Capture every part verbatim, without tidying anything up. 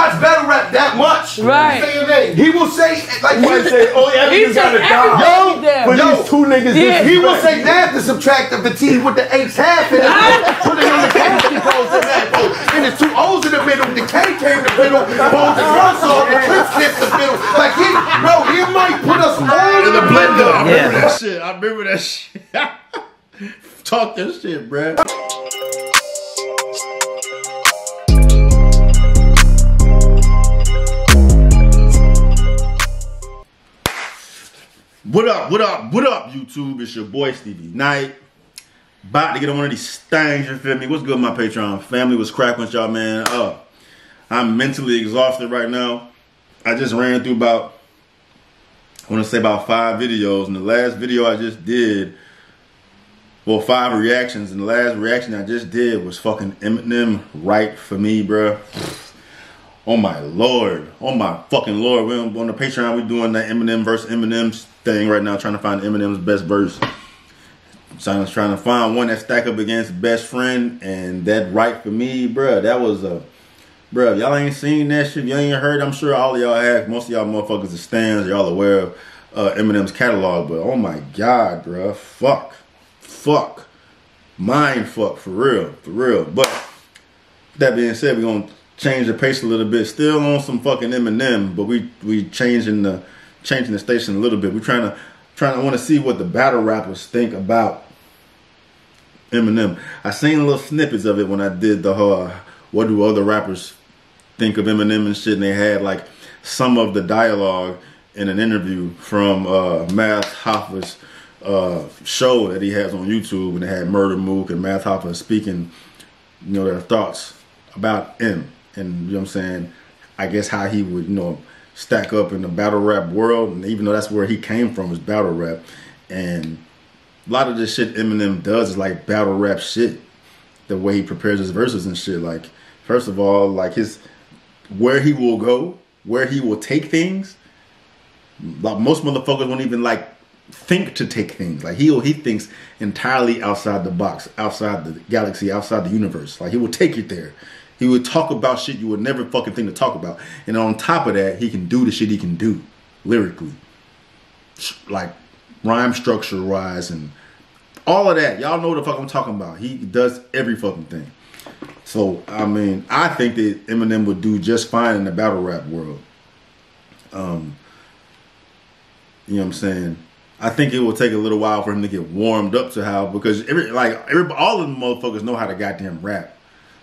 watch battle rap that much, right? He will say like he will say, oh yeah, he's got a dime. Yo, yo, two niggas. Yeah. He will say that to subtract the T with the H half in it, put it on the Cassidy pose in that pose, and it's two O's in the middle, the K came in the middle, both the fronts off, the Clips in the middle. Like he, bro, he might put us all in the blender. I remember that shit. I remember that shit. Talk that shit, bro. What up, what up, what up, YouTube? It's your boy, Stevie Knight. About to get on one of these things, you feel me? What's good, my Patreon family? What's cracking with y'all, man? Uh, I'm mentally exhausted right now. I just ran through about, I want to say about five videos. And the last video I just did, well, five reactions. And the last reaction I just did was fucking Eminem Right For Me, bruh. Oh my lord, oh my fucking lord. We're on the Patreon, we're doing that Eminem versus Eminem's thing right now, trying to find Eminem's best verse. So I was trying to find one that stack up against Best Friend, and that Right For Me, bruh, that was a, bruh, y'all ain't seen that shit, y'all ain't heard, I'm sure all of y'all have, most of y'all motherfuckers are stands, y'all aware of uh, Eminem's catalog, but oh my god, bruh, fuck, fuck, mind fuck, for real, for real, but that being said, we're gonna change the pace a little bit. Still on some fucking Eminem, but we we changing the changing the station a little bit. We're trying to trying to want to see what the battle rappers think about Eminem. I seen little snippets of it when I did the whole uh, what do other rappers think of Eminem and shit, and they had like some of the dialogue in an interview from uh, Matt Hoffa's uh, show that he has on YouTube, and they had Murder Mook and Matt Hoffa speaking, you know, their thoughts about him. And you know what I'm saying, I guess how he would, you know, stack up in the battle rap world, and even though that's where he came from, is battle rap. And a lot of this shit Eminem does is like battle rap shit, the way he prepares his verses and shit. Like, first of all, like his, where he will go, where he will take things. Like most motherfuckers won't even like think to take things. Like he'll, he thinks entirely outside the box, outside the galaxy, outside the universe. Like he will take you there. He would talk about shit you would never fucking think to talk about. And on top of that, he can do the shit he can do lyrically. Like rhyme structure wise and all of that. Y'all know what the fuck I'm talking about. He does every fucking thing. So, I mean, I think that Eminem would do just fine in the battle rap world. Um, you know what I'm saying? I think it will take a little while for him to get warmed up to how, because every, like, every, all of them motherfuckers know how to goddamn rap.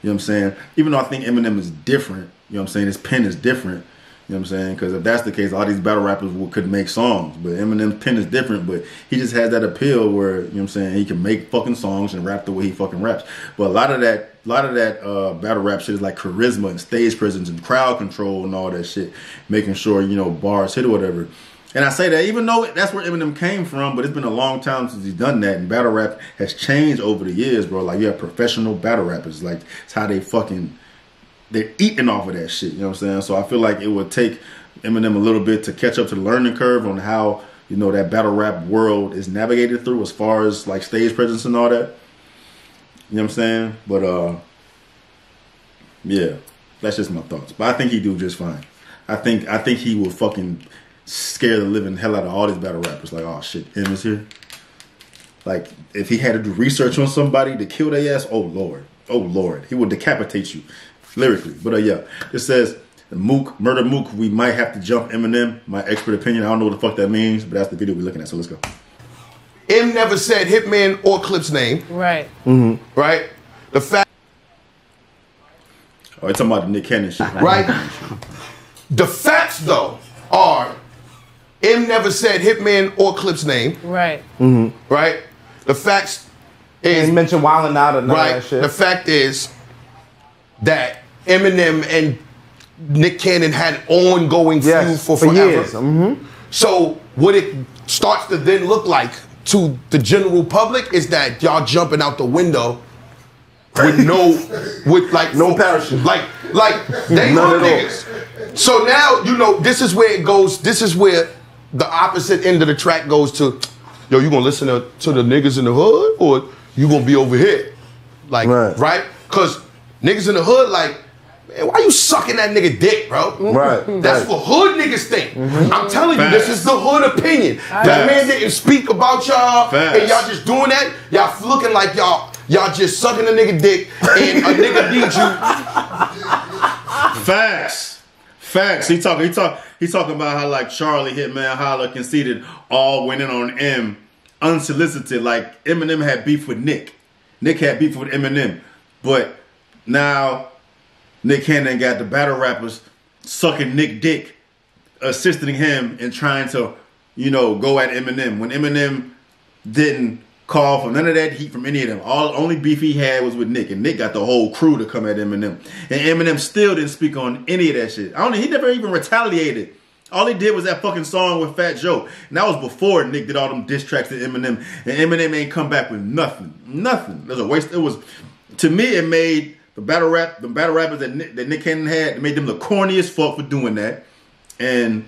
You know what I'm saying? Even though I think Eminem is different, you know what I'm saying? His pen is different, you know what I'm saying? Because if that's the case, all these battle rappers will, could make songs. But Eminem's pen is different, but he just has that appeal where, you know what I'm saying, he can make fucking songs and rap the way he fucking raps. But a lot of that, a lot of that uh, battle rap shit is like charisma and stage presence and crowd control and all that shit. Making sure, you know, bars hit or whatever. And I say that even though that's where Eminem came from, but it's been a long time since he's done that. And battle rap has changed over the years, bro. Like, you have professional battle rappers. Like, it's how they fucking, they're eating off of that shit. You know what I'm saying? So I feel like it would take Eminem a little bit to catch up to the learning curve on how, you know, that battle rap world is navigated through as far as, like, stage presence and all that. You know what I'm saying? But, uh, yeah, that's just my thoughts. But I think he do just fine. I think, I think he will fucking scare the living hell out of all these battle rappers. Like, oh shit, M is here. Like, if he had to do research on somebody to kill their ass, oh lord, oh lord, he would decapitate you lyrically. But uh, yeah, it says Mook, Murder Mook. We might have to jump Eminem. My expert opinion. I don't know what the fuck that means, but that's the video we're looking at. So let's go. M never said Hitman or Clip's name. Right. Mm-hmm. Right. The fact. Oh, it's talking about the Nick Cannon shit. Right. The facts though are, M never said Hitman or Clip's name. Right. Mm-hmm. Right? The facts is... Yeah, he mentioned Wildin' Out and all right, that shit. The fact is that Eminem and Nick Cannon had an ongoing feud yes, for, for forever. Years. Mm-hmm. So what it starts to then look like to the general public is that y'all jumping out the window with no... with like... no parachute. Like, like they were niggas. So now, you know, this is where it goes. This is where... the opposite end of the track goes to, yo, you gonna listen to, to the niggas in the hood, or you gonna be over here? Like, right? Because right? Niggas in the hood, like, Man, why you sucking that nigga dick, bro? Right. That's right. What hood niggas think. Mm-hmm. I'm telling Facts. You, this is the hood opinion. Facts. That man didn't speak about y'all, and y'all just doing that. Y'all looking like y'all, y'all just sucking a nigga dick, and a nigga need you. Facts. Facts. He talking. He talk. He talking about how like Charlie, Hitman Holla, Conceited all went in on M unsolicited. Like Eminem had beef with Nick. Nick had beef with Eminem, but now Nick Cannon got the battle rappers sucking Nick dick, assisting him and trying to, you know, go at Eminem. When Eminem didn't call for none of that heat from any of them. All only beef he had was with Nick, and Nick got the whole crew to come at Eminem. And Eminem still didn't speak on any of that shit. I don't. He never even retaliated. All he did was that fucking song with Fat Joe, and that was before Nick did all them diss tracks to Eminem. And Eminem ain't come back with nothing. Nothing. It was a waste. It was, to me, it made. The battle rap, the battle rappers that Nick, that Nick Cannon had, made them the corniest fuck for doing that, and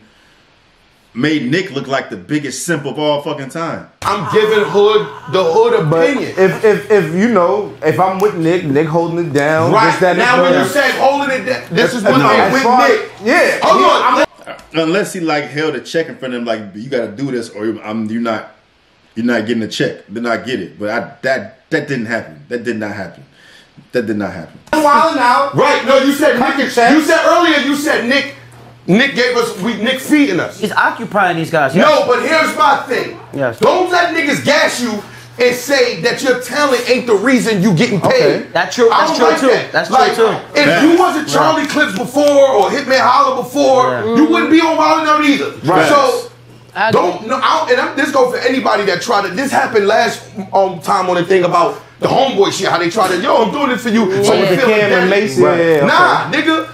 made Nick look like the biggest simp of all fucking time. I'm giving hood the hood opinion. But if if if you know, if I'm with Nick, Nick holding it down. Right this, that, now, when you say holding it down, this is when I'm with far, Nick. Yeah. Hold yeah, on. I'm, unless he like held a check in front of him, like you got to do this, or I'm you're not you're not getting a check. Then I get it. But I that that didn't happen. That did not happen. That did not happen. Wildin' Out. Right. No, you said Nick. You said earlier. You said Nick. Nick gave us. We Nick feeding us. He's occupying these guys. Yes. No, but here's my thing. Yes. Don't let niggas gas you and say that your talent ain't the reason you getting paid. Okay. That's true. That's true like too. That. That's like, true too. If yeah. you wasn't Charlie right. Clips before or Hitman Holla before, yeah. you wouldn't be on Wildin' Out either. Right. So I don't. No. I don't, and I'm, this goes for anybody that tried to. This happened last um, time on the thing about. The homeboy shit, how they try to, yo, I'm doing this for you. Yeah. So you feel Mason. Right. Yeah, okay. Nah, nigga.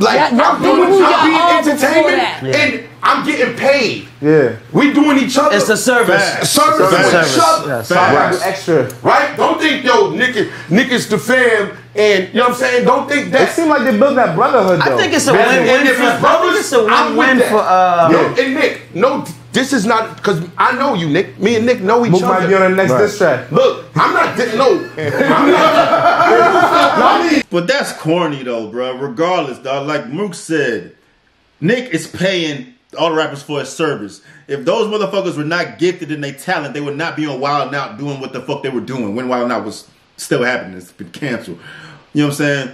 Like, yeah, I'm doing I'm being entertainment yeah. and I'm getting paid. Yeah. We doing each other. It's a service. Fast. Service with each other. Yeah, extra. Right? Don't think, yo, Nick, Nick is the fam. And, you know what I'm saying? Don't think that. It seems like they built that brotherhood, though. I think it's a win-win for brothers. It's a win-win for, uh... No, and Nick, no... This is not, because I know you, Nick. Me and Nick know each Mook other. Mook might be on the next right. diss track. Look, I'm not, no. I'm not. But that's corny, though, bro. Regardless, dog. Like Mook said, Nick is paying all the rappers for his service. If those motherfuckers were not gifted in their talent, they would not be on Wildin' Out doing what the fuck they were doing when Wildin' Out was still happening. It's been canceled. You know what I'm saying?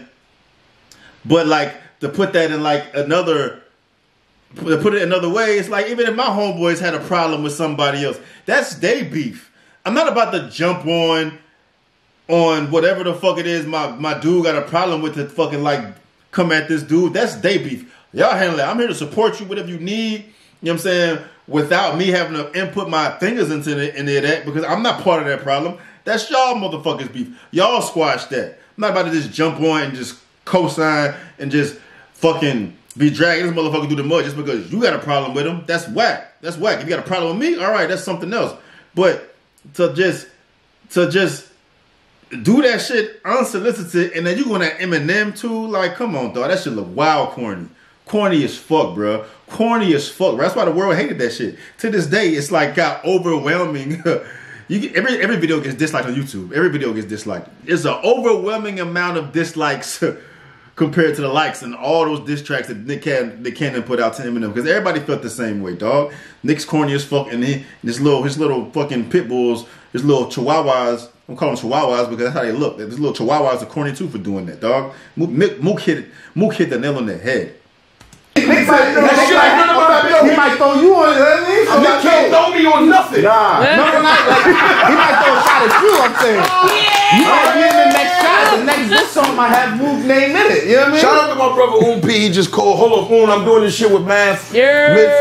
But, like, to put that in, like, another... To put it another way, it's like even if my homeboys had a problem with somebody else, that's they beef. I'm not about to jump on on whatever the fuck it is my, my dude got a problem with to fucking like come at this dude. That's they beef. Y'all handle that. I'm here to support you, whatever you need. You know what I'm saying? Without me having to input my fingers into the, into that because I'm not part of that problem. That's y'all motherfuckers beef. Y'all squash that. I'm not about to just jump on and just co-sign and just fucking... be dragging this motherfucker through the mud just because you got a problem with him. That's whack. That's whack. If you got a problem with me, all right, that's something else. But to just to just do that shit unsolicited and then you going at Eminem too, like, come on, dog. That shit look wild corny. Corny as fuck, bro. Corny as fuck. Bro. That's why the world hated that shit. To this day, it's like got overwhelming. you get, every every video gets disliked on YouTube. Every video gets disliked. It's an overwhelming amount of dislikes. Compared to the likes and all those diss tracks that Nick Cannon, Nick Cannon put out to Eminem, because everybody felt the same way, dog. Nick's corny as fuck, and he, his little, his little fucking pit bulls, his little chihuahuas. I'm calling them chihuahuas because that's how they look. His little chihuahuas are corny too for doing that, dog. Mook, Mook hit, Mook hit the nail on the head. Nick might throw you on nothing. Nick can't throw me on nothing. Nah, no, no, no. He might throw a shot at you. I'm saying. You might be in the next shot. The next diss song might have Mook's name in it. You know what I mean? Shout out to my brother Oom P. He just called. Hold up, Oom. I'm doing this shit with math. Yeah. Oom P,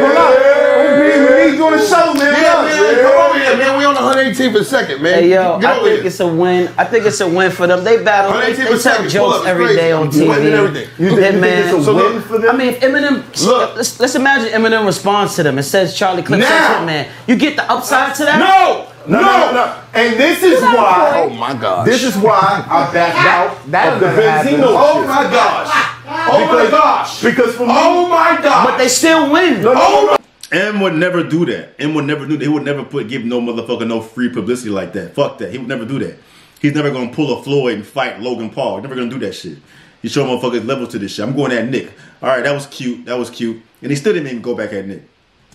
pull up. Oom P, we need you on the show, man. Yeah, man. Come over here, man. We on the one hundred eighteenth for a second, man. Hey, yo. I think it's a win. I think it's a win for them. They battle. They tell jokes every day on T V. You think it's a win for them? I mean, if Eminem, look, let's, let's imagine Eminem responds to them and says Charlie Clips says Hitman. You get the upside to that? No! No! No! no, no. And this is why, oh my gosh. This is why I backed out that of the Benzino. Oh my gosh. Oh because, my gosh. Because for me, oh my gosh. But they still win. No, no, oh my. M would never do that. M would never do that. He would never put give no motherfucker no free publicity like that. Fuck that. He would never do that. He's never gonna pull a Floyd and fight Logan Paul. He's never gonna do that shit. You show motherfuckers levels to this shit. I'm going at Nick. Alright, that was cute. That was cute. And he still didn't even go back at Nick.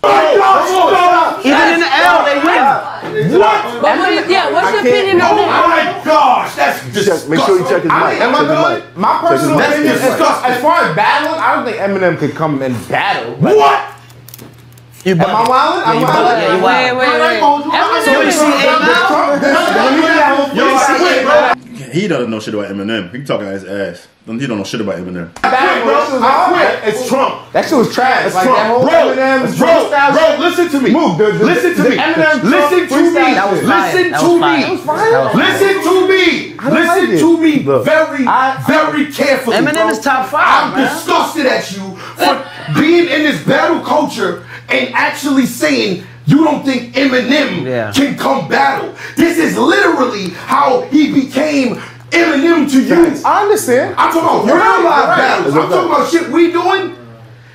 Oh, even in the L, they win. What? What? Yeah, what's your opinion on that? Oh my gosh, that's disgusting. Make sure you check his mic. Am I good? My personal opinion is disgusting. As far as battling, I don't think Eminem could come and battle. What? Am I wildin'? I'm wildin'. Wait, wait, wait, wait. He doesn't know shit about Eminem. He talking out his ass. He don't know shit about Eminem. I quit, bro. I quit. It's Trump. That shit was trash. It's like, Trump. That whole bro, Eminem, bro, bro, listen to me. Move. The, the, listen to the, the, me. Eminem, listen to me. Listen to me. Listen to me. Listen to me very, I, very carefully. Eminem is top five. I'm man. disgusted at you for being in this battle culture and actually saying you don't think Eminem yeah. can come battle. This is literally how he became Eminem to you. I understand. I'm talking about real life right. battles. I'm talking about shit we doing.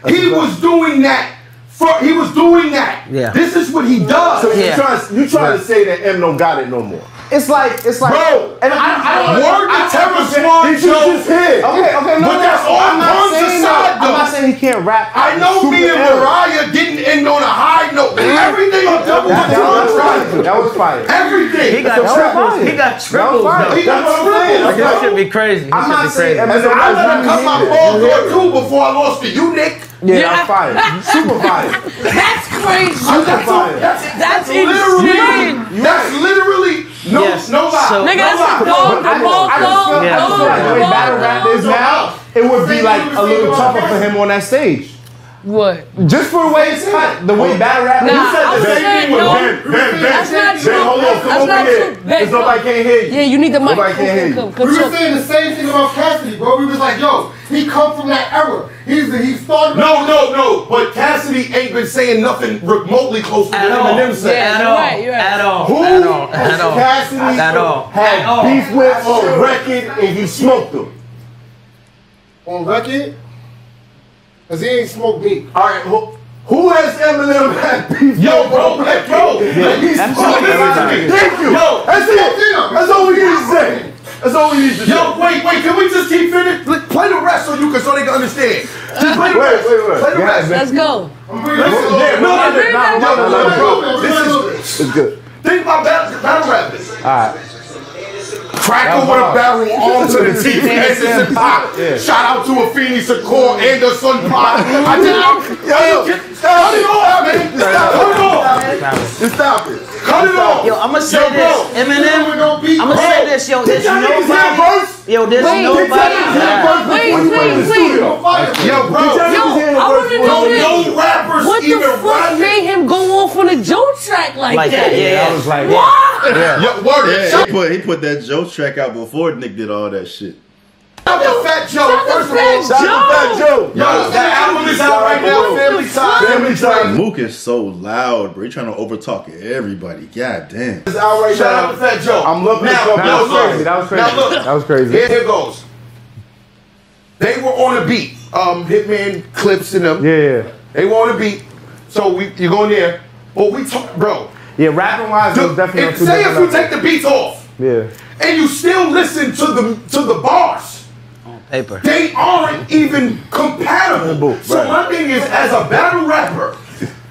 That's he was right. doing that. For, he was doing that. Yeah. This is what he does. So yeah. you trying you trying right. to say that Eminem don't got it no more? It's like it's like. Bro, and I I word the terror squad. Did you just hear? Okay, okay, no, but no, that's no, all I'm not saying. Aside, I'm not saying he can't rap. I know me and Mariah didn't end on a high note. Everything on double time. That was fire. Everything. He got triples. He got triples. He got triples. That should be crazy. I'm not saying. I let him cut my ball door too before I lost to you, Nick. Yeah, yeah, I'm fired. Super fired. That's crazy. Super fired. That's, that's, that's literally. That's literally no, yes. no lie. So, Nigga, no that's gold, the ball, the ball, the ball. The way battle rap is now, it would be like a little tougher for him on that stage. What? Just for the way it's cut, the way battle rap. Nah, you said the same thing with Ben. Ben, that's not true. Hold on, come over here. Because nobody can't hear you. Yeah, you need the mic. Nobody can't hear you. We were saying the same thing about Cassidy, bro. We was like, yo, he come from that era. He's he started. No, no, no. But Cassidy ain't been saying nothing remotely close to what Eminem said. Yeah, at all. Right, right. At all. Who at all. At all. Cassidy at all. had at all. beef with on record and you smoked him? On record? Cause he ain't smoked me. Alright, who, who has Eminem had beef? Yo, bro, let go. Yeah. He's that's smoked me. Thank you. Yo, that's it. That's all we need to say. That's all we need to say. Yo, wait, wait. Can we just keep finished? Play the rest so you can so they can understand. Just play the rest. Wait, wait, wait. Play the rest. Let's go. This is good. Think about battle, battle rappers. Alright. Cracker with a barrel on to the teeth, asses and pop. Yeah. Shout out to a Phoenix, a core, and a sun pop. I did not. Yo, cut it off, man. Cut it off. Stop it. Cut it off. Yo, I'ma say yo, this, Eminem. I'ma say this, yo. There's nobody. Yo, there's wait, nobody. Wait, wait, wait, wait. Yo, bro. Yo, I want to know this. No rappers what the fuck made him go off on a Joe track like, like that? that? Yeah, I was like, what? Yeah. Yo, word. Yeah. He put he put that Joe track out before Nick did all that shit. Shout out to Fat Joe, first of all. Shout out to Fat Joe. Yo, that album is out right now. Family time. Family time. Mook is so loud, bro. He's trying to overtalk everybody. God damn. It's out right now. Shout out to Fat Joe. I'm loving this. That was crazy. That was crazy. Now look. That was crazy. Here, here goes. They were on a beat. Um, Hitman Clips and them. Yeah, yeah. They were on a beat. So we, you go in there. But we talk, bro. Yeah, rapping wise, dude, definitely. If, say if you take the beats off. Yeah. And you still listen to the to the bars. Paper. They aren't even compatible. Right. So my thing is, as a battle rapper,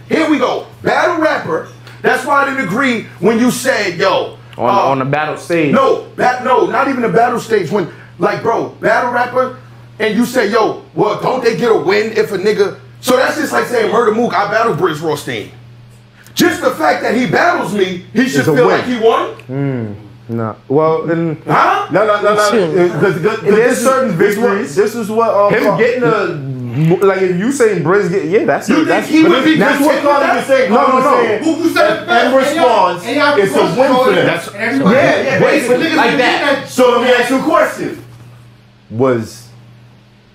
here we go, battle rapper. That's why I didn't agree when you said, "Yo, on, uh, on the battle stage." No, bat, no, not even the battle stage. When, like, bro, battle rapper, and you say, "Yo, well, don't they get a win if a nigga?" So that's just like saying, "Murder Mook, I battle Briz Rothstein." Just the fact that he battles me, he should feel win. like he won. Mm. No. Well, then. Huh? No, no, no, no. There's certain victories. This is what. Um, him getting a. Like, if you saying Briz getting. Yeah, that's it. That's, he would be that's what Carter was saying. No, no, no. Who said that? In response, it's a win for them. That's, yeah, yeah. Wait, but niggas like that. So let me ask you a question. Was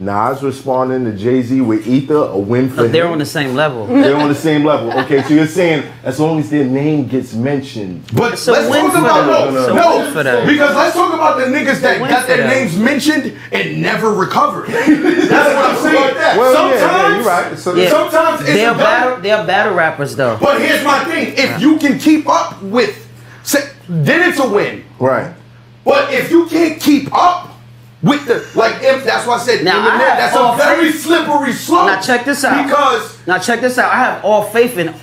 Nas responding to Jay-Z with Ether a win for no, him? They're on the same level. They're on the same level. Okay, so you're saying as long as their name gets mentioned. But so let's talk about no, no, no, because let's talk about the niggas that got their them. names mentioned and never recovered. That's what I'm saying. Well, sometimes, yeah, yeah, you're right. So, yeah. sometimes it's they're battle. They're battle rappers though. But here's my thing: if yeah. you can keep up with, say, then it's a win. Right. But if you can't keep up with the, like, if that's why I said now, Eminem, I have that's all a very faith. slippery slope. Now check this out. Because now check this out. I have all faith in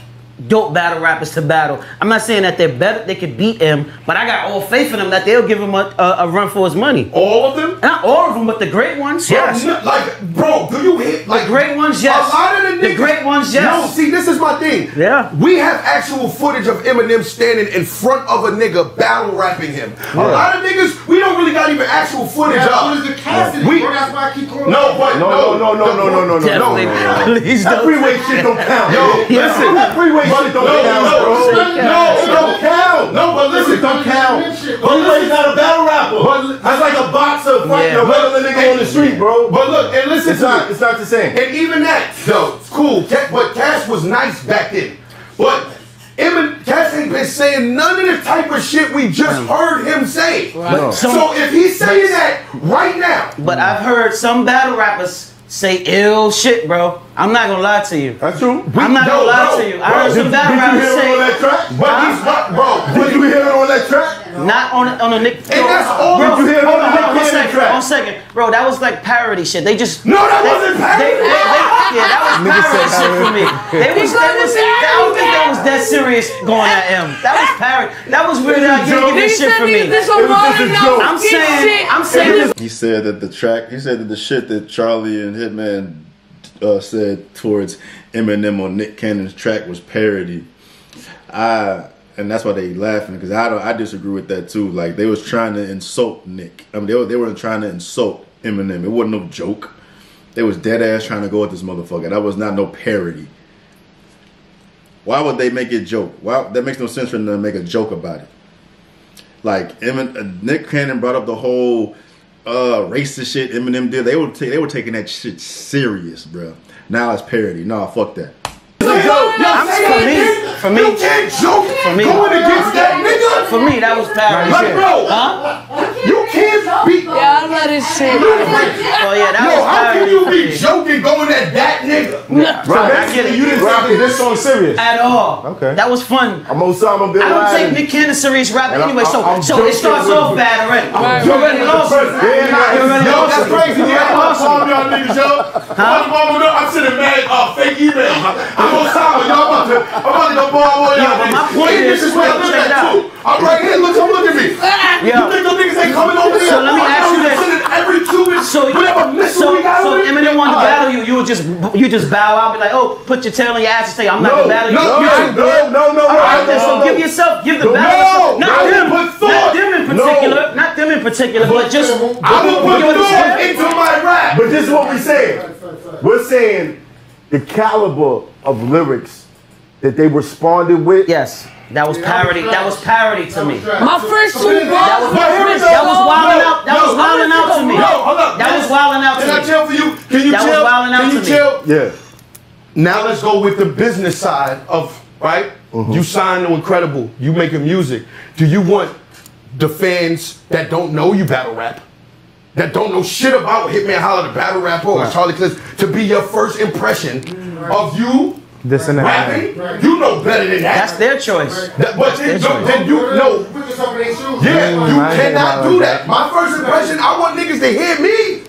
dope battle rappers to battle. I'm not saying that they're better, they could beat him, but I got all faith in them that they'll give him a, a, a run for his money. All of them? Not all of them, but the great ones. Yes. Bro, like, bro, do you hit like the great ones? Yes. A lot of the, niggas, the great ones. Yes. No, see, this is my thing. Yeah. We have actual footage of Eminem standing in front of a nigga battle rapping him. Yeah. A lot of niggas, we don't really got even actual footage yeah, of. Cassidy, yeah. we, bro, that's why I keep calling. No, but no, no, no, no, no, no, no, no, no. Please don't. That freeway shit don't count. Yo, listen, that freeway. But don't no, count, no, bro. No, it don't count. No, but listen, don't count. Freeway's not a battle rapper. But that's like a boxer fighting yeah. a regular nigga on the street, bro. But look, and listen, it's not, it's not the same. And even that, though, it's cool. But Cass was nice back then. But Cass ain't been saying none of the type of shit we just heard him say. Right. No. So, so if he's saying that right now. But I've heard some battle rappers say ill shit, bro. I'm not gonna lie to you. That's true. We, I'm not no, gonna lie bro, to you. Bro, I heard some bad rappers say. Did you hear him on that track? But nah. he's not, bro. Did you hear him on that track? No. Not on on the Nick. And that's all. Did you hear him on the Nick Cannon track? One second, bro. That was like parody shit. They just. No, that they, wasn't parody. They, they, they, yeah, that was parody shit for me. They was. They was. I don't think that was that serious going at him. That was parody. That was weird. I didn't give this shit for me. I'm saying. I'm saying. He said that the track. He said that the shit that Charlie and Hitman Uh, said towards Eminem on Nick Cannon's track was parody. I and that's why they laughing, because I don't, I disagree with that too. Like, they was trying to insult Nick. I mean, they were, they were trying to insult Eminem. It wasn't no joke. They was dead ass trying to go at this motherfucker. That was not no parody. Why would they make it joke? Why, that makes no sense for them to make a joke about it. Like, Emin, Nick Cannon brought up the whole Uh, racist shit Eminem did. They were they were taking that shit serious, bro. Now it's parody. Nah, fuck that. Yo, yo, I'm saying, for me, for me, you can't joke for me. Going against that nigga. For me, that was parody. Like, bro, huh? You can't be. Yeah, I love this shit. Oh yeah, that yo, was how can you be joking going at that nigga? Nah, bro, I get it. You didn't take this song serious at all. Okay, that was fun. I'm Osama bin Laden. I don't take Nick Cannon serious rap anyway. So, I'm, I'm so it starts off bad already. You already lost. Yo, that's crazy. Yeah, I'm sorry, y'all niggas, yo. I'm sending mad uh, fake emails. Osama, y'all about to, I'm about to go ball on y'all. My point is, this is where I look at too. I'm right here, look, come look at me. You think those niggas ain't coming over here? So let me ask you this. Every two minutes, whatever missile we got on it. So Eminem wanted to battle you, you would just, you just bow out, be like, oh, put your tail on your ass and say, I'm not gonna battle you. No, no, no, no, no. So give yourself, give the battle. Not them, not them in particular, not them in particular, but just. I will put thought into my rap. But this is what we're saying. We're saying the caliber of lyrics that they responded with. Yes, that was parody. That was parody to me. My first two bars. That was Wildin' Out. That was Wildin' Out to me. That was Wildin' Out to me. Can I tell for you? Can you tell? Can you tell? Yeah. Now let's go with the business side of, right? Mm-hmm. You signed to Incredible. You making music. Do you want the fans that don't know you battle rap, that don't know shit about Hitman Holla, the battle rapper, or Charlie Clips, to be your first impression of you this and rapping? That. You know better than that. That's their choice. That, but then, their then choice. you know. Yeah, you cannot do that. My first impression, I want niggas to hear me.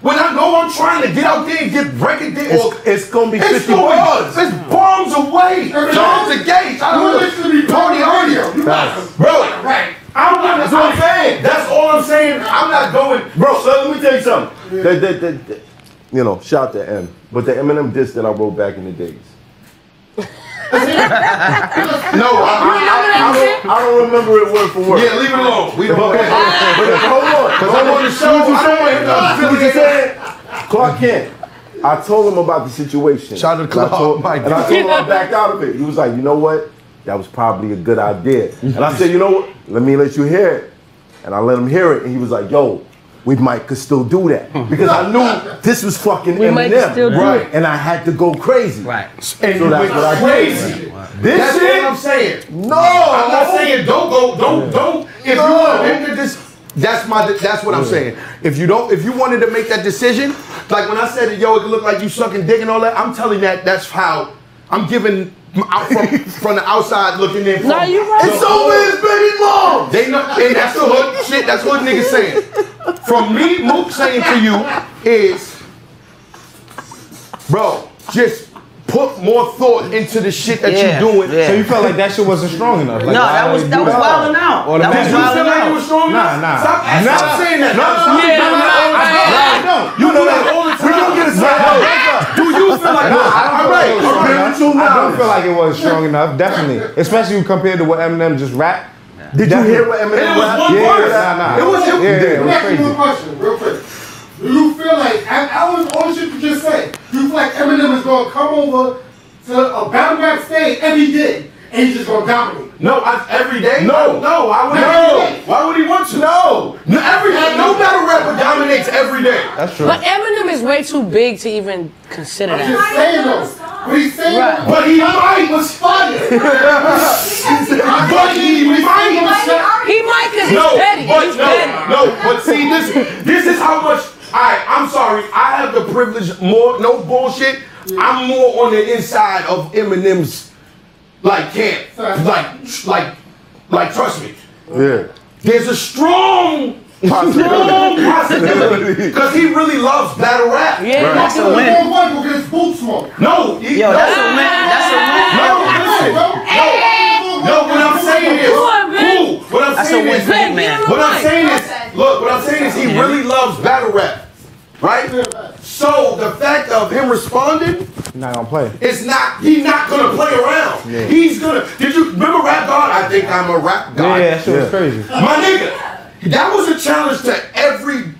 When I know I'm trying to get out there and get record deal, it's, it's gonna be fifty yards. It's bombs away. Bombs the gates. I don't listen to me party earlier. Bro, right. I'm not, that's what I'm saying. That's all I'm saying. I'm not going. Bro, so let me tell you something. Yeah. The, the, the, the, you know, shout to M. But the Eminem diss that I wrote back in the days. no, I, I, I, don't, I don't remember it word for word. Yeah, leave it alone. We don't but, okay. but, hold on. Because I want to show you something. What you said? Clark Kent. I told him about the situation. Shout out to Clark. And I told, oh, and I told him I backed out of it. He was like, you know what? That was probably a good idea. And I said, you know what? Let me let you hear it. And I let him hear it. And he was like, yo, we might could still do that. Because I knew this was fucking we Eminem. Might still do right. It. And I had to go crazy. Right. And so that's what I crazy. Did. Right. This that's shit? What I'm saying. No. I'm not saying don't go, don't, don't. If no. you want him to just, that's my, that's what yeah. I'm saying. If you don't, if you wanted to make that decision, like when I said, yo, it could look like you sucking dick and all that, I'm telling that that's how I'm giving out from, from the outside looking in. From, nah, you right. It's over his baby mom. They know, and that's the hood shit. That's what niggas saying. From me, Mook saying to you is, bro, just put more thought into the shit that yeah, you're doing. Yeah. So you felt like that shit wasn't strong enough. Like, no, that was that was Wildin' Out. Or that was Wildin' Out. Was strong nah, enough? nah. Stop, nah, stop saying that. No, no, yeah, no, no, I don't. I don't. You know that all the time. We don't get a slap. Do you feel like no, I don't, right. feel like right. Right. I don't feel like it was strong enough. Definitely, especially compared to what Eminem just rapped. Nah. Did you hear what Eminem rapped? It was one verse. Yeah, nah, nah. It was him. Let me ask you one question, real quick. Do you feel like, and I was all the shit you just said, you feel like Eminem is going to come over to a battle rap stage every day and he's just going to dominate? No, I, every day? No. No, I would no. Why would he want to? No. No, every, no battle rapper dominates every day. That's true. But Eminem is way too big to even consider that. I'm just saying though. But he's saying right. But he might. was fire. But he might. He might because he's no, petty. But he's no, petty. No, but see, this, this is how much... Alright, I'm sorry. I have the privilege more, no bullshit. Yeah. I'm more on the inside of Eminem's, like, camp. Like, like, like, trust me. Yeah. There's a strong possibility. possibility. Because he really loves battle rap. Yeah, right. That's a win. One against Boot Smoke. No. He, Yo, no. that's a win. That's a win. No, listen. No, no, no, what I'm saying is, cool. What I'm saying is, what I'm saying is, Look, what I'm saying is he really loves battle rap, right? So the fact of him responding, not gonna play. It's not. He's not gonna play around. Yeah. He's gonna. Did you remember Rap God? I think I'm a rap god. Yeah, that shit was crazy. My nigga, that was a challenge to every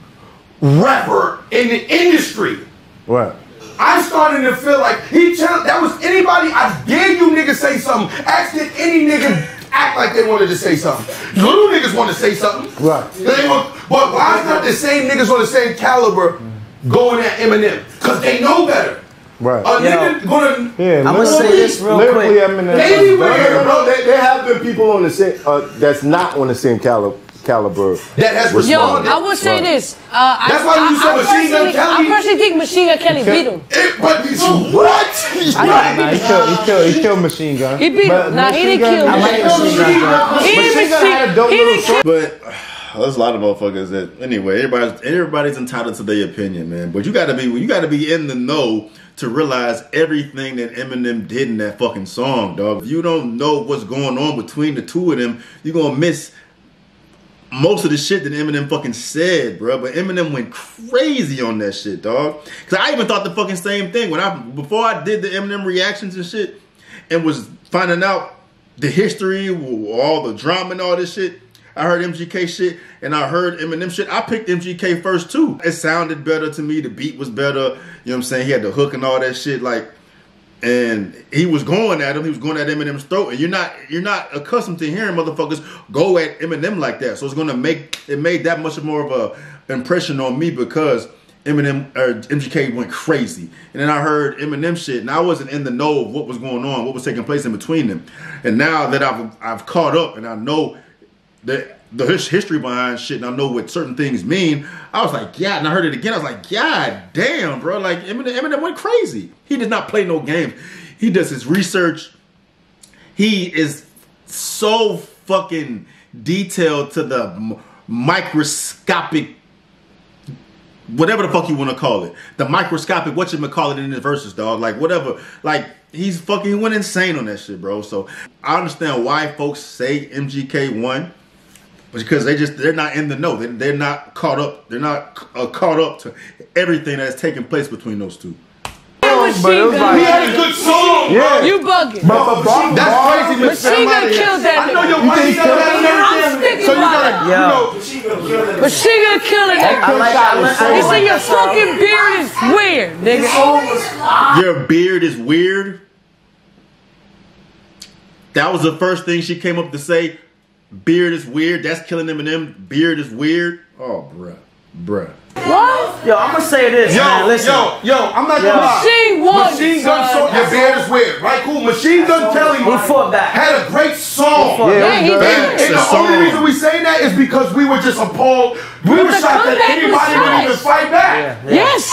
rapper in the industry. What? I started to feel like he challenged. That was anybody. I dare you, nigga, say something. Ask did any nigga. Act like they wanted to say something. Little niggas want to say something. Right. They want, but why is not the same niggas on the same caliber going at Eminem? Because they know better. Right. A nigga gonna, yeah, I'm going to say this real quick. Eminem they, bro, they, they have been people on the same, uh, that's not on the same caliber. Caliber that has responded. Yo, I will say right. this. Uh, That's I, why you said Machine Gun Kelly. I personally think Machine Gun Kelly beat him. It, but he's, what? He's I, right. nah, he, killed, he, killed, he killed Machine Gun. He beat him. Nah, he didn't kill him. Machine Gun had a dope little story. But uh, there's a lot of motherfuckers that, anyway, everybody's, everybody's entitled to their opinion, man. But you gotta be, you gotta be in the know to realize everything that Eminem did in that fucking song, dog. If you don't know what's going on between the two of them, you're gonna miss most of the shit that Eminem fucking said, bro. But Eminem went crazy on that shit, dog. Cause I even thought the fucking same thing when I before I did the Eminem reactions and shit, and was finding out the history, all the drama and all this shit. I heard M G K shit and I heard Eminem shit. I picked M G K first too. It sounded better to me. The beat was better. You know what I'm saying? He had the hook and all that shit. Like, and he was going at him. He was going at Eminem's throat. And you're not, you're not accustomed to hearing motherfuckers go at Eminem like that. So it's gonna make it made that much more of a impression on me because Eminem or M G K went crazy. And then I heard Eminem shit, and I wasn't in the know of what was going on, what was taking place in between them. And now that I've I've caught up and I know the the history behind shit, and I know what certain things mean. I was like, yeah, and I heard it again. I was like, God damn, bro! Like Eminem, Eminem went crazy. He did not play no games. He does his research. He is so fucking detailed to the microscopic, whatever the fuck you want to call it, the microscopic what you call it in the verses, dog. Like whatever, like. He's fucking he went insane on that shit, bro. So I understand why folks say M G K won, because they just they're not in the know. They, they're not caught up. They're not uh, caught up to everything that's taking place between those two. But it was like, he had a good song. Yeah. You bugging. But, but, but, that's crazy. Machine Gun killed that nigga. I know your wife said that and everything. So you gotta, you know. Machine Gun killed that nigga. Machine Gun killed that nigga. You see, your fucking beard is weird, nigga. Your beard is weird? That was the first thing she came up to say. Beard is weird. That's killing Eminem. Beard is weird. Oh, bruh. Bruh. What? Yo, I'm gonna say this, yo, man. Listen. Yo, yo, I'm not gonna lie. Machine Gun, Machine Gun song. Your beard is weird, right? Cool. Machine Gun Kelly had a great song. Yeah, he did. And the only reason we say that is because we were just appalled. We were shocked that anybody would even fight back. Yes.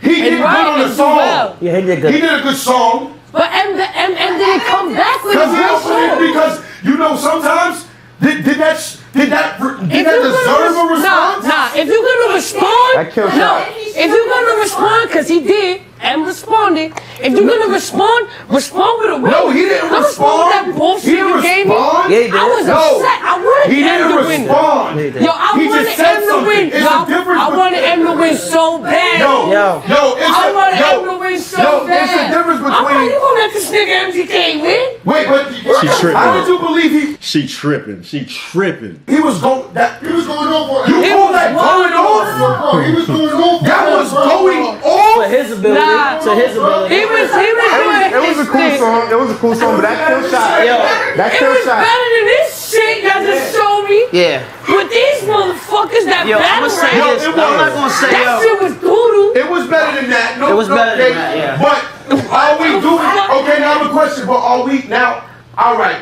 He did good on the song. show. Yeah, he did good. He did a good song. But M, M, M didn't come back with a good show. Because, you know, sometimes, did, did that, did that, did that deserve a response? Nah, nah, if you're going to respond, no, if you're going to respond, because he did, M responded. If you're going to respond, respond with a win. No, he didn't respond. respond with that bullshit he didn't you gave me. Yeah, he did. I was no. upset. I wanted he didn't M to respond. win. He didn't. Yo, I he wanted M to win. Yo, I wanted M to win so bad. Yo, yo, yo it's I wanted yo, M to win so yo, bad. It's the difference between. How you gonna let this nigga M G K win? Wait, but she tripping. How did you believe he? She tripping. She tripping. He was going. That he was going over. You call that going over? He was going over. That was going over. His ability. To his ability. He was, he was doing it was, it was his a cool thing. song. It was a cool song, but that kill shot. Yo, that kill shot. It was better than this shit y'all just showed me. Yeah. But these motherfuckers that yo, battle rap. Yo, it was, I'm not gonna say that yo. shit was doodoo. It was better than that. No, it was no, better they, than that. Yeah. But are we doing? Okay, now I have a question. But are we now? All right.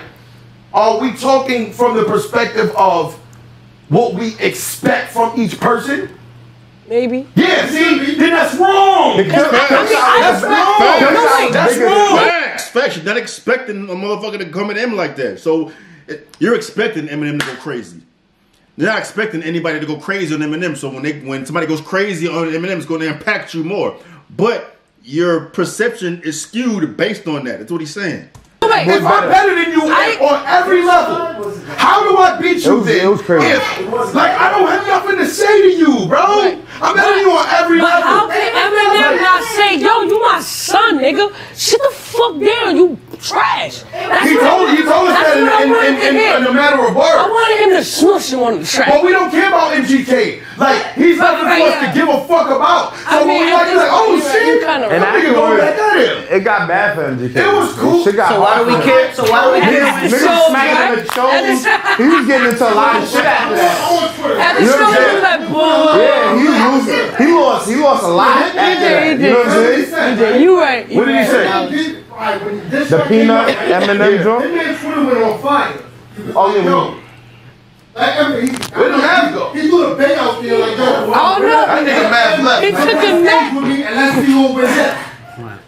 Are we talking from the perspective of what we expect from each person? Maybe. Yeah, see, then that's wrong. That's, that's, I mean, I that's wrong. That's, that's wrong. Facts, facts. You're not expecting a motherfucker to come at him like that. So it, you're expecting Eminem to go crazy. You're not expecting anybody to go crazy on Eminem. So when they, when somebody goes crazy on Eminem, it's going to impact you more. But your perception is skewed based on that. That's what he's saying. Wait, if I'm better than you I, on every level, how do I beat you then? It was crazy. If, like, I don't have nothing to say to you, bro. Right. I'm better than you on every but level. How can Eminem like, not say, yo, you my son, nigga. Shut the fuck down, you trash. That's he told us that in, in, in, in, in a matter of words. I wanted him to smush you on the trash. Well, we don't care about M G K. Like, he's nothing for us to give a fuck about. So I mean, when we like, like, oh, you shit. Kind of and I think it, it got bad for M G K. It was cool. It got so why do we care? So why do we care? He was getting into a lot of shit after that. At the show, he was like, boy. Yeah, he was losing. He lost, he lost a lot after that. You know what I'm saying? You right. What did he say? The peanut M and M joint? That man Twitter went on fire. Oh, yeah, we Like, I mean, he, Where did Mav go? He threw a bang out there like that. Oh, I don't know. That nigga Mav left. He took a nap. And let's see who was that.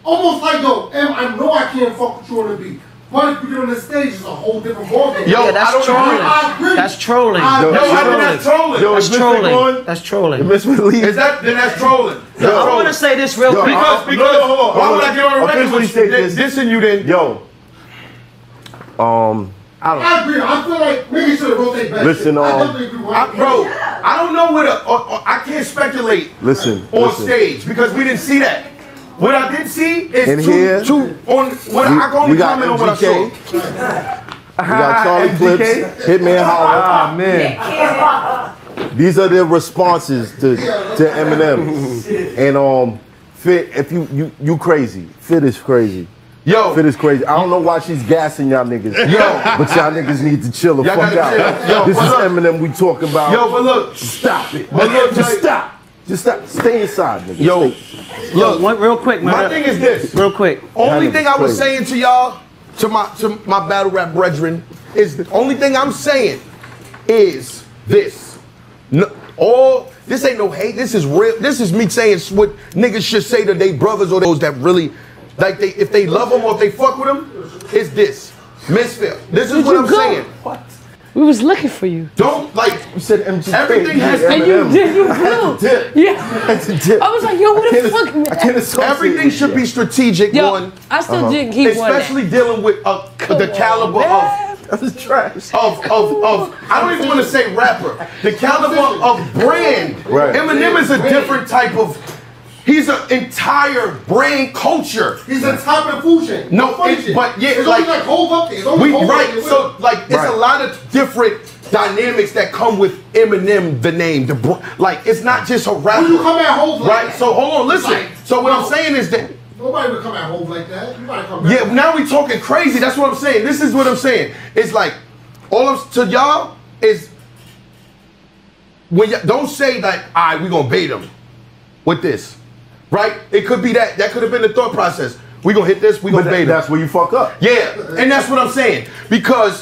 Almost like, yo, M, I know I can't fuck with you on the beat. But if you get on the stage, it's a whole different ballgame. Yo, yeah, that's trolling. That's trolling. Yo, no, I mean, that's trolling. Yo, that's trolling. That's trolling. That's trolling. Is that, then that's trolling. Yo, yo, I want to say this real yo, quick. Because, because, no, hold on. Why would I get on the record with you? Dissing you then, yo. Um... I, don't I agree. I feel like niggas should have rotated back. Listen, um, I I, bro, I don't know what a, or, or, I can't speculate. Listen, on listen. stage because we didn't see that. What I did see is in two, here, two on what we, I only comment on what I saw. We got Charlie Clips, Hitman Holla. Oh, man, these are their responses to to Eminem. And um, Fit, if you you you crazy, Fit is crazy. Yo, Fit is crazy. I don't know why she's gassing y'all niggas. Yo, but y'all niggas need to chill the fuck out. Yo, this is look. Eminem we talking about. Yo, but look, stop it. But look, just stop. Just stop. Stay inside, nigga. Yo, look, Yo, one, real quick. My, my thing is this. Real quick. Only thing I was saying to y'all, to my to my battle rap brethren, is the only thing I'm saying is this. No, all this ain't no hate. This is real. This is me saying what niggas should say to their brothers or those that really. Like, they, if they love him or if they fuck with him, it's this. Misfit. This is Did what I'm go? saying. What? We was looking for you. Don't, like, you said M G K. Everything has And you did, you blew. Yeah. I was like, yo, what the fuck? I can't everything should yeah. be strategic, yo, one. I still uh -huh. didn't keep one. Especially that. dealing with uh, the caliber on, of... That was trash. Of, of, of... I don't even want to say rapper. The caliber of brand. Right. Eminem is a different type of... He's an entire brand culture. He's on top of the food chain. No, it, but yeah, it's like, like whole up there. We, whole right, up so like right. It's a lot of different dynamics that come with Eminem, the name, the like. It's not just a rapper. When you come at Hov like right? That? So hold on, listen. Like, so what no, I'm saying is that nobody would come at Hov like that. You might come. Yeah, now we talking crazy. That's what I'm saying. This is what I'm saying. It's like all I'm to y'all is when y don't say like, all right, we gonna bait him with this. Right? It could be that. That could have been the thought process. We're going to hit this. We're going to bait it. That's where you fuck up. Yeah. And that's what I'm saying. Because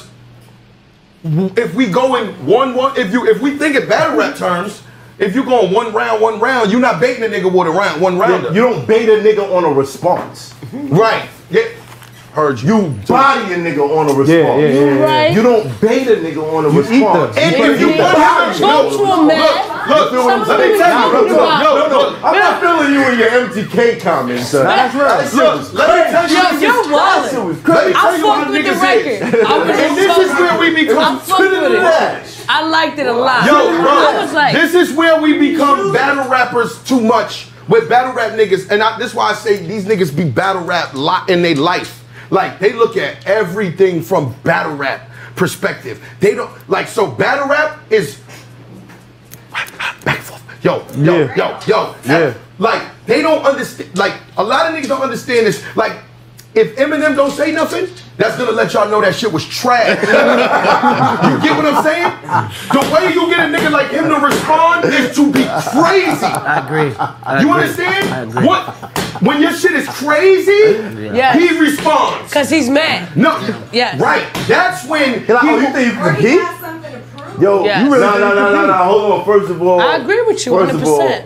if we go in one, one, if you, if we think in battle rap terms, If you going one round, one round, you're not baiting a nigga with a round, one rounder. You, you don't bait a nigga on a response. Right. Yeah. Heard you. You body a nigga on a response. Yeah, yeah, yeah, yeah. Right. You don't bait a nigga on a you response. And yeah, if you want to no, man. Look, look, let me tell you. Look, no, no, I'm not feeling you in your M T K comments, son. That's right. Look, let me tell you. Yo, you're wild. I fucked with the record. And this is where we become to the I liked it a lot. Yo, bro, I was like, this is where we become battle rappers too much with battle rap niggas. And I, this is why I say these niggas be battle rap lot in their life. Like, they look at everything from battle rap perspective. They don't, like, so battle rap is back and forth. Yo, yo, yeah. yo, yo. Yeah. Like, they don't understand, like, a lot of niggas don't understand this. Like, if Eminem don't say nothing, that's gonna let y'all know that shit was trash. You get what I'm saying? The way you get a nigga like him to respond is to be crazy. I agree. I you agree. Understand? I agree. What? When your shit is crazy, yeah. he responds. Cause he's mad. No. Yeah. Right. That's when. Like, oh, you think you can he has something to prove? Yo, yes. you really? No, no, no, no, no. Hold on. First of all, I agree with you one hundred percent. First of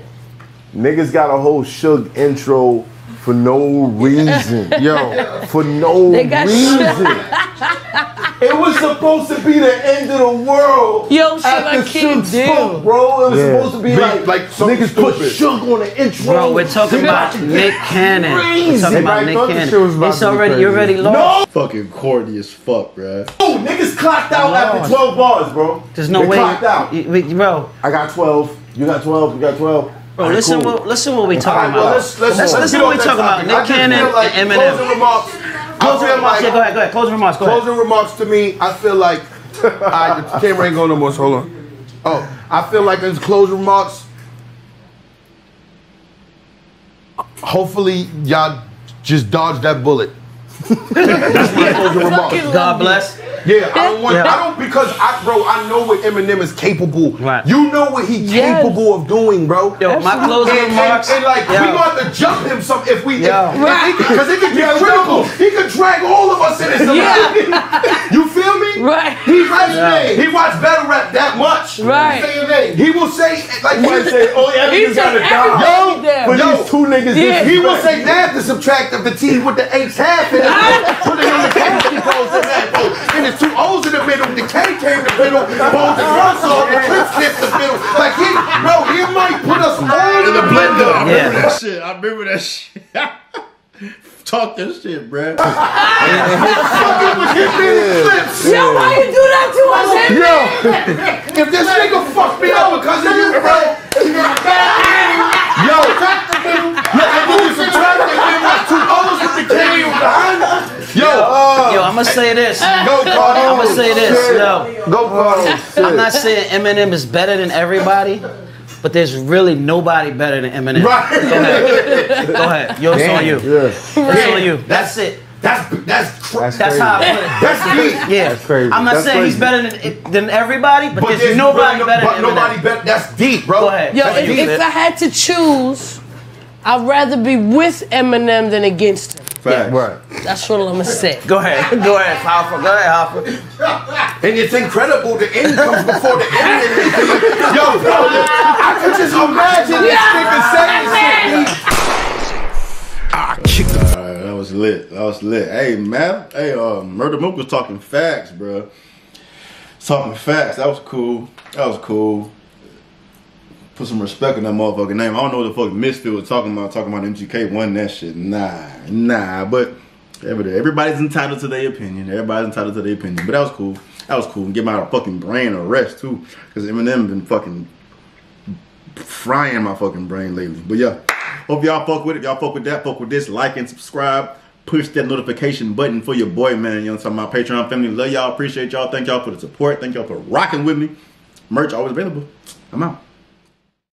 all, niggas got a whole Suge intro. For no reason, yo. For no reason. It was supposed to be the end of the world. Yo, Suge, I can't do. Bro, it was yeah. supposed to be like, like niggas stupid. Put Suge on the intro. Bro, we're talking about Nick Cannon. Crazy. We're talking about Nick Cannon. It's already, you already lost. No. Fucking corny as fuck, bro. Oh, niggas clocked out after twelve bars, bro. There's no they way. Clocked out. You, we, bro. I got twelve. You got twelve. You got twelve. Bro, right, listen, cool. what, listen what we talking about. Right, let's, let's, let's, let's listen what we talking about. Nick Cannon like and Eminem. Closing remarks. Closing remarks. Yeah, go ahead, go ahead. Closing remarks. Go closing ahead. remarks to me, I feel like. I, the camera ain't going no more, so hold on. Oh, I feel like in closing remarks, hopefully, y'all just dodged that bullet. That's my closing remarks. God bless. Yeah, I don't want. Yeah. I don't because I, bro. I know what Eminem is capable. Right. You know what he's yes. capable of doing, bro. Yo, my closing and, remarks. And, and like, yo. we gonna have to jump him some if we, because right. it could get critical. He could drag all of us in his yeah. You feel me? Right. He watched yeah. He watched battle rap that much. Right. He will say like he will say, oh yeah, he's gonna die. Yo, but these two niggas. Yeah. He will say that to subtract of the T with the H half in it. Put it on the case. He goes in that boat. Two O's in the middle, the K came in the middle, Bones and Russell, the Clips in the middle. Like, he, bro, he might put us all in the blender. I remember yeah. that shit. I remember that shit. Talk that shit, bruh. Fucking with Hitman and Clips. Yo, why you do that to us, Hitman? Yo, if this nigga fucked me up because of you, bro, yo, and then you subtract and then like two O's with the K behind us. Yo, uh, yo, I'm gonna say this. Go, I'm gonna say this. Yo, go, I'm not saying Eminem is better than everybody, but there's really nobody better than Eminem. Right. Go ahead. Go ahead. Yo, it's on you. Yeah. It's on you. That's, that's it. That's that's that's, that's how I put it. That's deep. Yeah. That's crazy. I'm not that's saying crazy. he's better than than everybody, but, but there's, there's nobody really, better. But than nobody better. That's deep, bro. Go ahead. Yo, if, if I had to choose, I'd rather be with Eminem than against him. Yeah. Right. That's what I'm gonna say. Go ahead. Go ahead, Hoffa. Go ahead, Hoffa. And it's incredible the end comes before the end. Yo, bro, I could just imagine this nigga saying shit. I kicked him. Alright, that was lit. That was lit. Hey, Matt. Hey, uh, Murder Mook was talking facts, bro. Talking facts. That was cool. That was cool. Put some respect in that motherfucking name. I don't know what the fuck Misfit was talking about, talking about M G K won that shit. Nah, nah, but everybody's entitled to their opinion. Everybody's entitled to their opinion. But that was cool. That was cool. And give my fucking brain a rest, too. Because Eminem been fucking frying my fucking brain lately. But yeah, hope y'all fuck with it. Y'all fuck with that, fuck with this. Like and subscribe. Push that notification button for your boy, man. You know what I'm talking about? Patreon family. Love y'all. Appreciate y'all. Thank y'all for the support. Thank y'all for rocking with me. Merch always available. I'm out.